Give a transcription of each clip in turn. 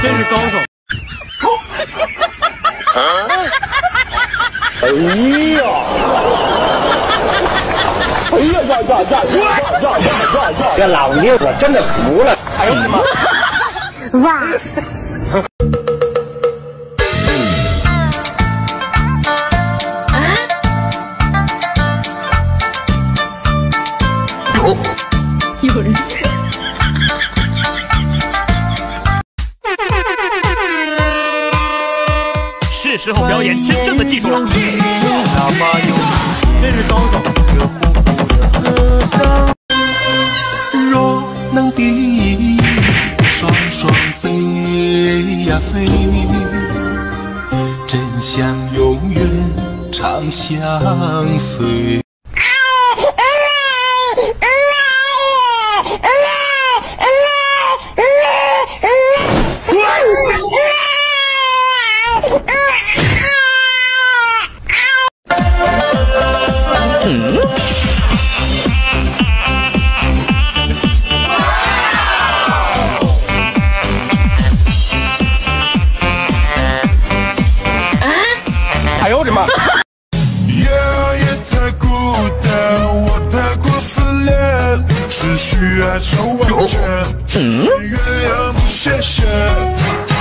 真是高手！哎呀！哎呀呀！这老爷我真的服了！哎呀妈！哇！ 是时候表演真正的技术了，真是高手！若能比翼，双双飞呀飞，真想永远长相随。 哎呦我的妈！夜也太孤单，我太过思念，只需爱守望着，是月亮不谢谢，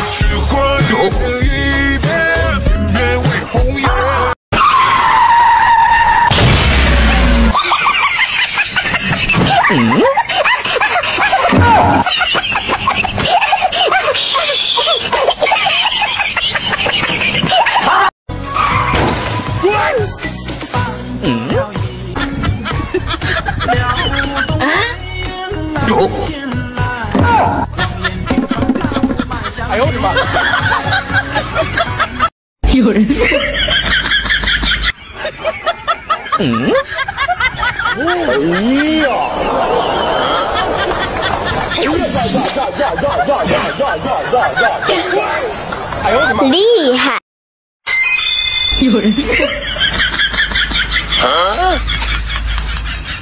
雪花一片一片，偏偏为红颜。 哎呦我的妈！有人。哎呦我的妈！厉害。有人。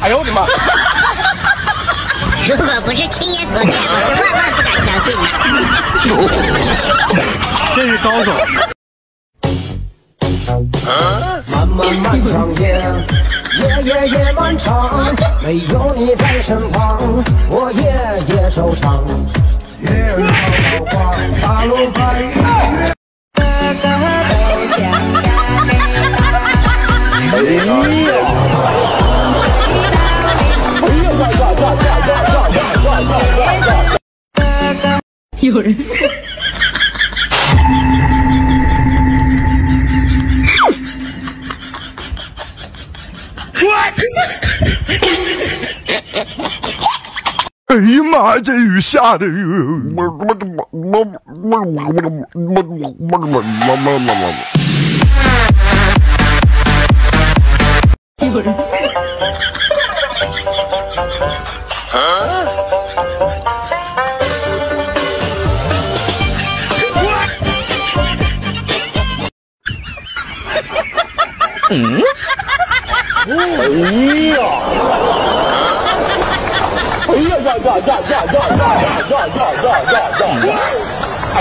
哎呦我的妈！ 如果不是亲眼所见，我是万万不敢相信的。真是高手！漫漫漫长夜，夜夜夜漫长，没有你在身旁，我夜夜惆怅。夜夜桃花洒落白衣。有人。哎呀妈呀！这雨下的，有人。 哎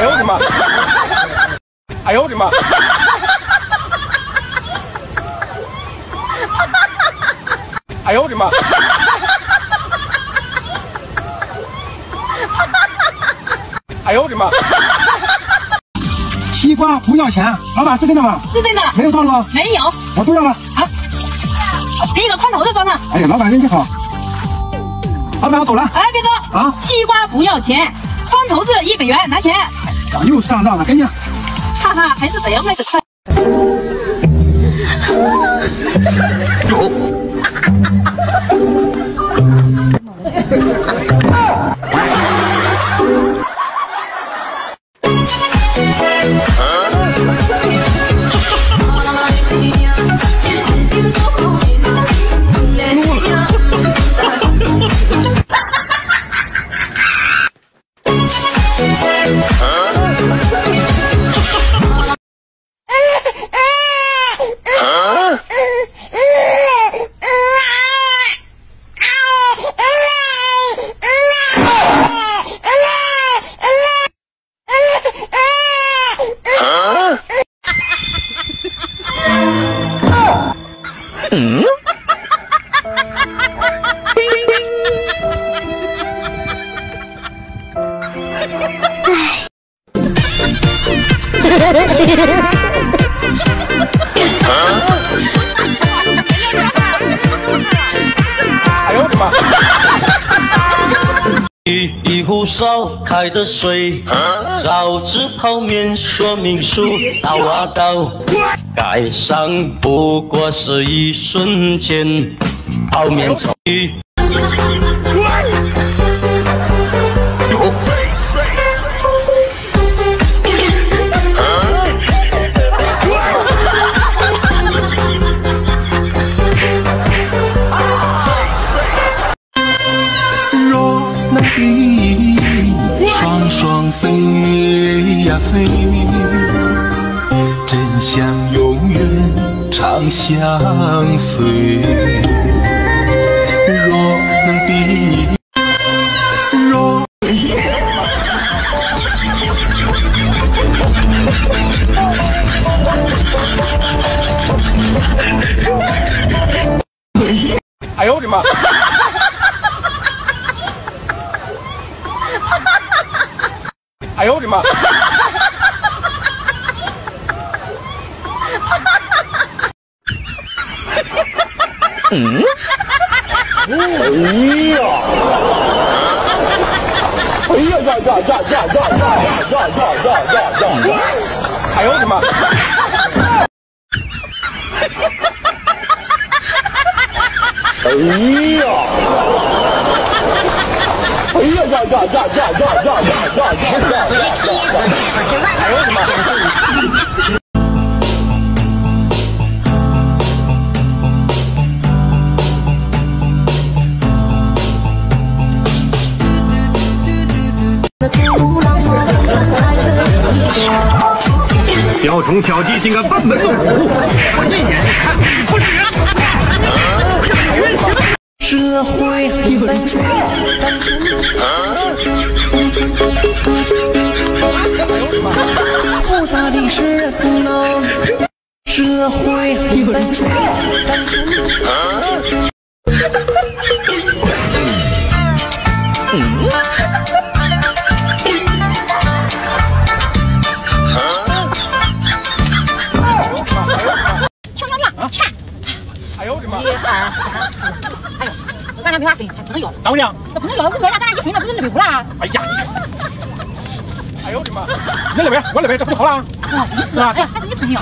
呦我的妈！哎呦我的妈！哎呦我的妈！哎呦我的妈！西瓜不要钱，老板是真的吗？是真的。没有套路？没有。我都要了啊！ 给你个胖头的装上。哎呀，老板真好。老板，我走了。哎，别走啊！西瓜不要钱，方头子1美元，拿钱。咋又上当了？跟着。哈哈，还是怎样卖的快。一壶烧开的水，枣汁泡面说明书，倒啊倒，改善不过是一瞬间，泡面丑。飞呀飞，真想永远长相随。若能比，若哎呦我的妈！哎呦我的妈！嗯，哎呀！哎呦我的妈！哎呀！雕虫小技，竟敢笨笨动虎，我一眼看你不是人！社会笨拙，单纯。复杂的是苦恼，社会笨拙，单纯。等会儿，这朋友有，不回来，咱俩一群的，不是那里不啦？哎呀！哎呦我的妈！那里边，我里边，这不就好了？啊，真是啊！哎呀，还是你朋友。